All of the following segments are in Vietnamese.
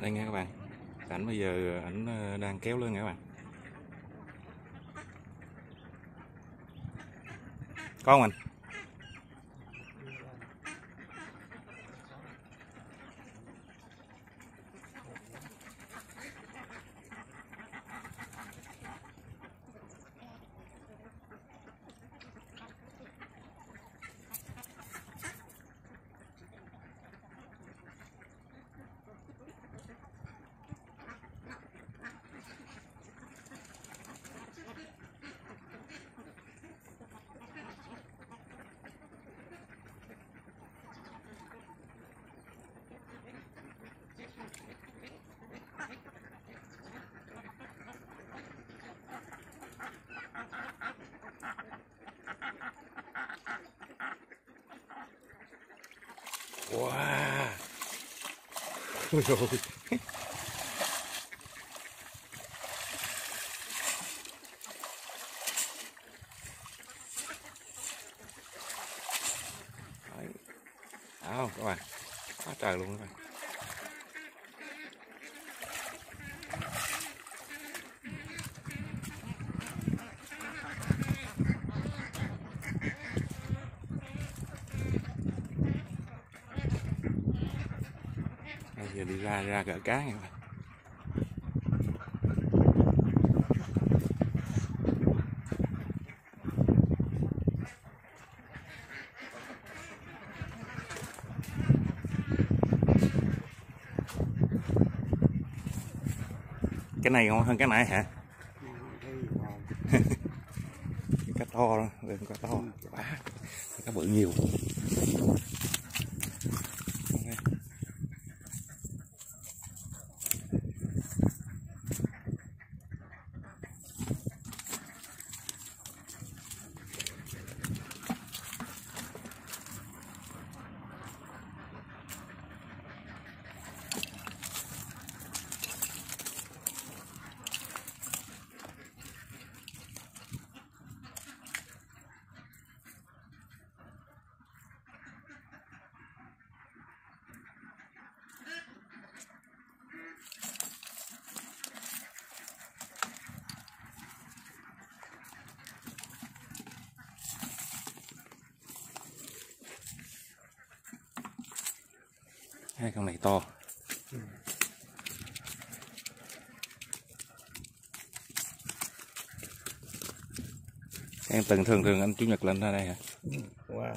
Đây nha các bạn, ảnh bây giờ ảnh đang kéo lên nha các bạn. Con mình wow. Ôi ôi. Đó, các bạn. Quá trời luôn các bạn. Giờ đi ra gỡ cá nha các bạn. Cái này ngon hơn cái này hả? Cá to đó, đừng có to, cá bự nhiều. Hai con này to. Em từng thường anh Chủ Nhật lên ra đây hả? Wow.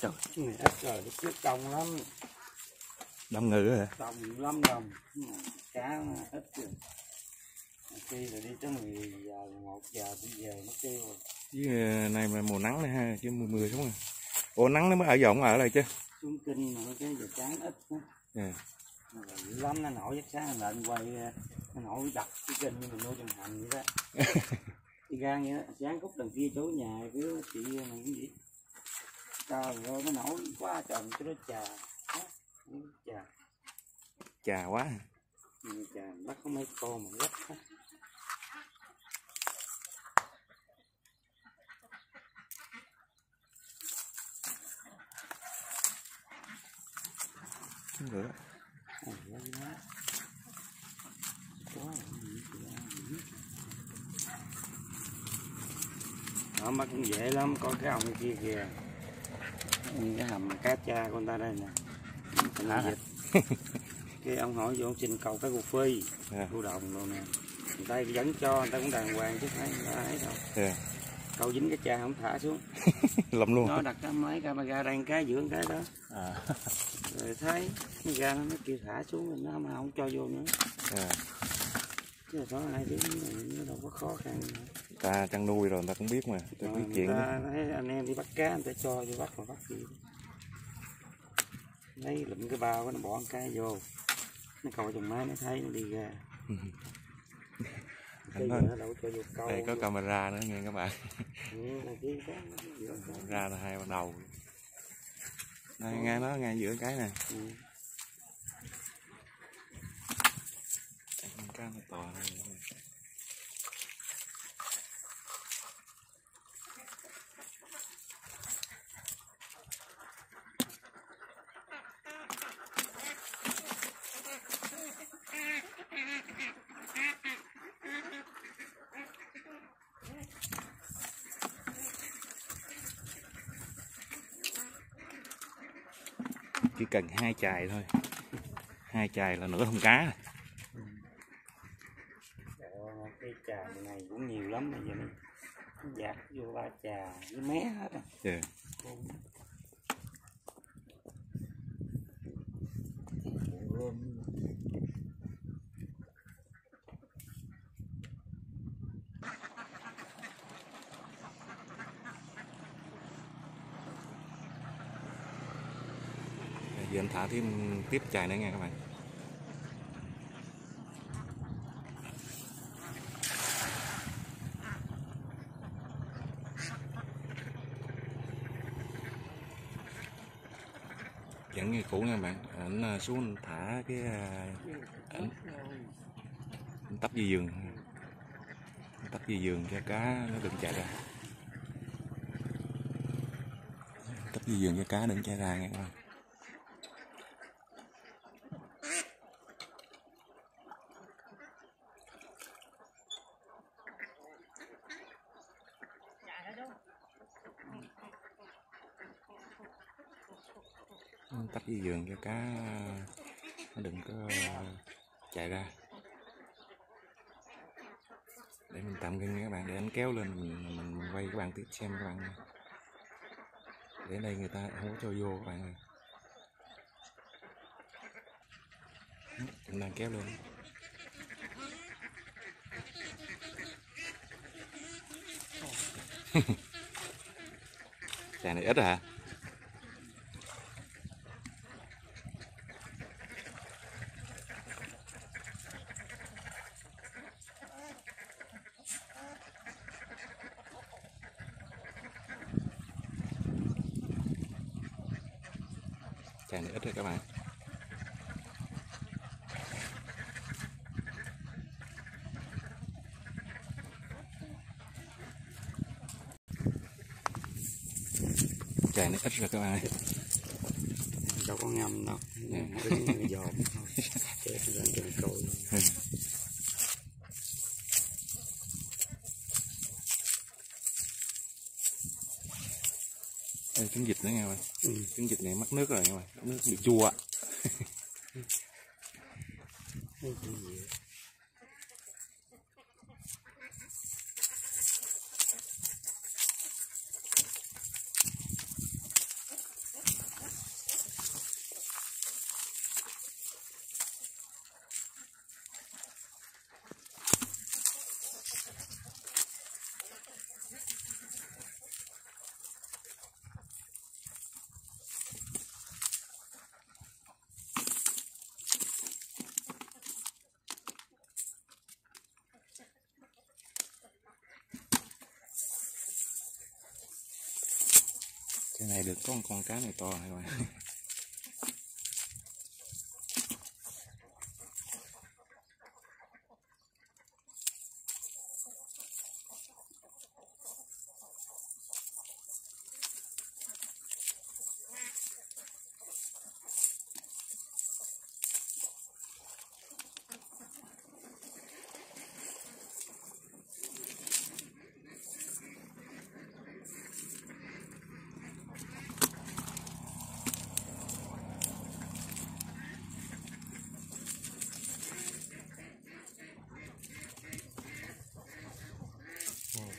Trời, cái này trời nó đông lắm. Đông ngừ hả? Đông lắm đồng. Cá ít kìa. Khi rồi đi tới 10 giờ 11 giờ đi về nó kêu rồi. Chứ này mà mùa nắng này ha, chứ mùa mưa xuống rồi. Ủa nắng nó mới ở dọn ở đây chứ. Xuống kinh rồi cái giờ trắng ít quá. Dạ. Dữ lắm nó nổi giấc sáng là anh quay nó nổi đập cái kinh như mình nuôi trong hành vậy đó. Đi ra vậy đó, sáng cúc đằng kia chỗ nhà cứ chị này cái gì. Trời ơi nó nổi quá trời cho nó trà. Trà. Trà quá. Trà bắt có mấy con mà gấp hết. Nữa. Nó bắt cũng dễ lắm, có cái ông kia kìa. Cái hầm cá cha con ta đây nè. Cái ông hỏi vô xin cầu cái cô Phi, cô Đồng luôn nè. Người ta dẫn cho, người ta cũng đàng hoàng chứ phải ấy đâu. Yeah. Câu dính cái cha không thả xuống. Lầm luôn. Nó đặt cái máy camera đang cá dưỡng cái đó. À. Rồi thấy cái ra nó kêu thả xuống nó mà không cho vô nữa. À. Chứ là có ai biết nó đâu có khó khăn. Ta chăn nuôi rồi người ta cũng biết mà, ta biết chuyện. Thấy anh em đi bắt cá người ta cho vô bắt mà bắt gì. Lấy lụm cái bao nó bỏ cái vô. Nó câu chừng máy nó thấy nó đi ra. Đây có camera nữa nghe các bạn. Camera là hai ban đầu. Đây, ngay nó ngay giữa cái nè. Cá nó to này. chỉ cần 2 chài thôi, 2 chài là nửa thùng cá rồi. Cái chà này cũng nhiều lắm bây giờ dạt vô 3 chà với mé hết rồi. Yeah. Giờ em thả thêm tiếp chài nữa nghe các bạn. Vẫn như cũ nha bạn, ảnh xuống thả cái ảnh tắp dây giường, tắp dây giường cho cá nó đừng chạy ra, tắp dây giường cho cá đừng chạy ra nha các bạn. Tắp dưới giường cho cá nó đừng có chạy ra. Để mình tạm dừng các bạn, để anh kéo lên mình quay các bạn tiếp xem các bạn. Để đây người ta không có cho vô các bạn ơi. Chúng đang kéo lên. Chài này ít hả? Chài này ít rồi các bạn. Chài này ít rồi các bạn. Đâu có ngâm đâu. Đứng giọt thôi. Chết lên trên cội. Trứng vịt nữa nghe bạn, trứng vịt này mắc nước rồi nghe bạn, nước bị chua. Cái này được có một con cá này to này các bạn.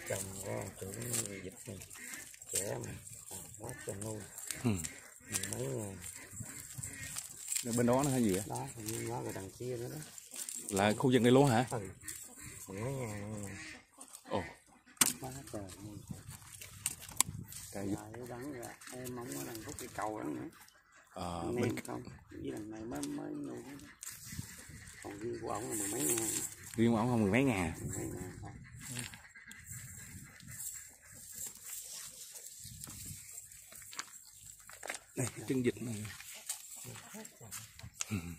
Trồng ra chỗ dịch này, trẻ mà, quá trời nuôi. Mấy bên đó nó hay gì vậy? Đó, như nó là đằng kia nữa đó. Là khu vực này luôn hả? Ừ. Mấy nhà này. Ồ. Quá trời nuôi. Trời ơi, đắng ra, em mong ở đằng khúc cây cầu đó nữa. Ờ, bên không, với đằng này mới nuôi. Còn riêng của ổng là 10 mấy ngàn. Riêng của ổng là 10 mấy ngàn. 10 mấy ngàn. Đây, trứng vịt này.